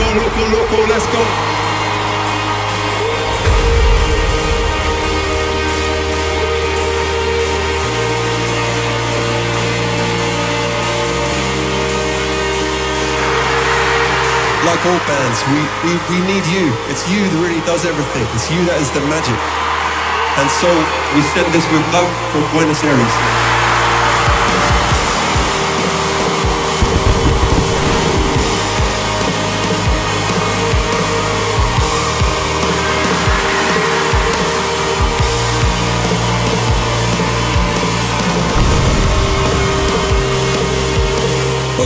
loco, let's go. Like all bands, we need you. It's you that really does everything. It's you that is the magic. And so we send this with love from Buenos Aires.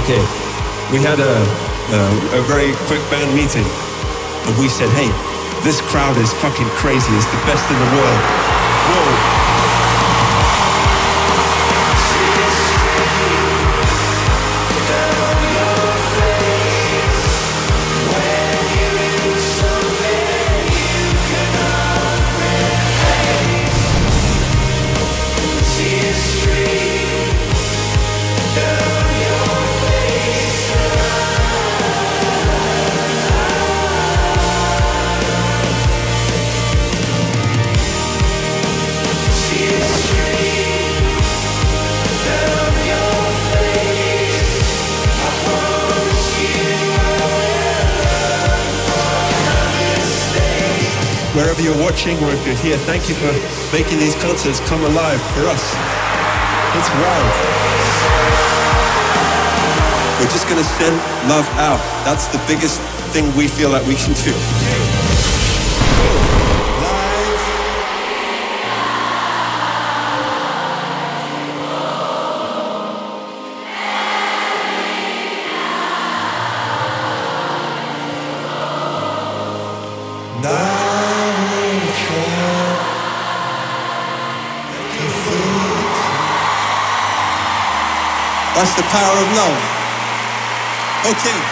Okay, we had a very quick band meeting, and we said, hey, this crowd is fucking crazy, it's the best in the world. Wherever you're watching or if you're here, thank you for making these concerts come alive for us. It's wild. We're just going to send love out. That's the biggest thing we feel like we can do. That's the power of love. Okay.